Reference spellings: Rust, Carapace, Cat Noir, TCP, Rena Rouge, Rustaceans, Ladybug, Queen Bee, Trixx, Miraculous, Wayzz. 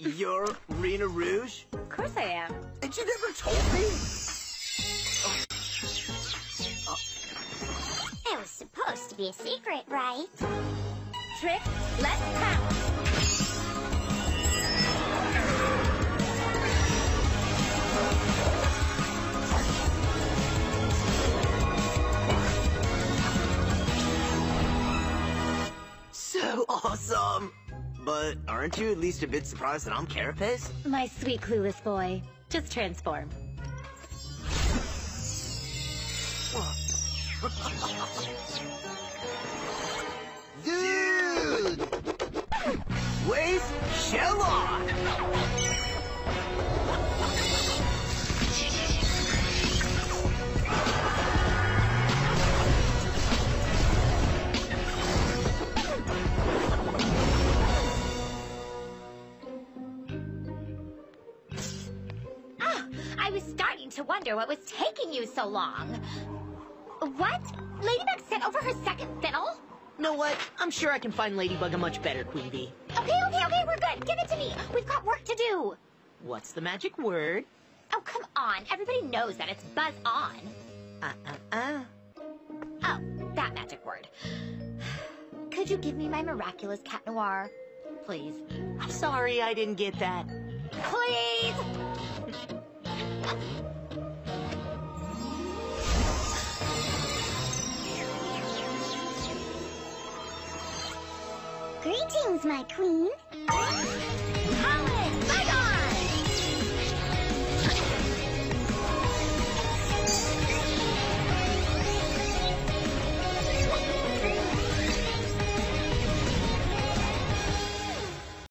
You're Rena Rouge? Of course I am. And you never told me? Oh. Oh. It was supposed to be a secret, right? Trixx, let's pounce. So awesome! But aren't you at least a bit surprised that I'm Carapace? My sweet clueless boy. Just transform. Dude! Wayzz, shell on! I was starting to wonder what was taking you so long. What? Ladybug sent over her second fiddle? You know what? I'm sure I can find Ladybug a much better Queen Bee. Okay, we're good. Give it to me. We've got work to do. What's the magic word? Oh, come on. Everybody knows that. It's buzz on. Oh, that magic word. Could you give me my miraculous Cat Noir? Please. I'm sorry I didn't get that. Please! Greetings, my queen.